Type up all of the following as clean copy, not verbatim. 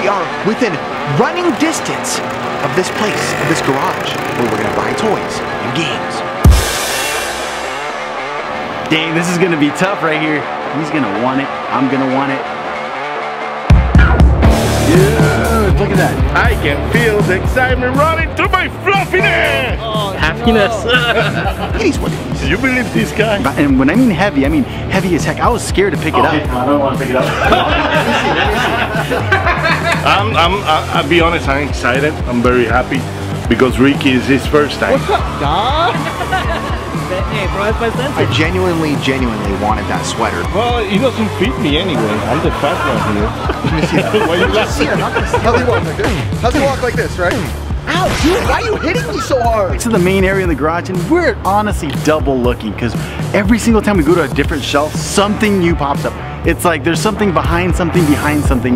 We are within running distance of this place, of this garage, where we're gonna buy toys and games. Dang, this is gonna be tough right here. He's gonna want it, I'm gonna want it. Dude, look at that. I can feel the excitement running through my fluffiness. Oh, happiness. No. He's what it is. You believe this guy? And when I mean heavy, I mean heavy as heck. I was scared to pick it up. Yeah, I don't want to pick it up. I'll be honest, I'm excited. I'm very happy because Ricky is his first time. What's up, dog? Hey, bro, that's my sense. I genuinely wanted that sweater. Well, he doesn't fit me anyway. I'm the fat one here. Why you laughing? How's he walk like this? How's he walk like this, right? Ow, dude, why are you hitting me so hard? To the main area of the garage, and we're honestly double looking because every single time we go to a different shelf, something new pops up. It's like there's something behind something,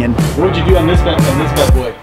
and... What did you do on this bad boy?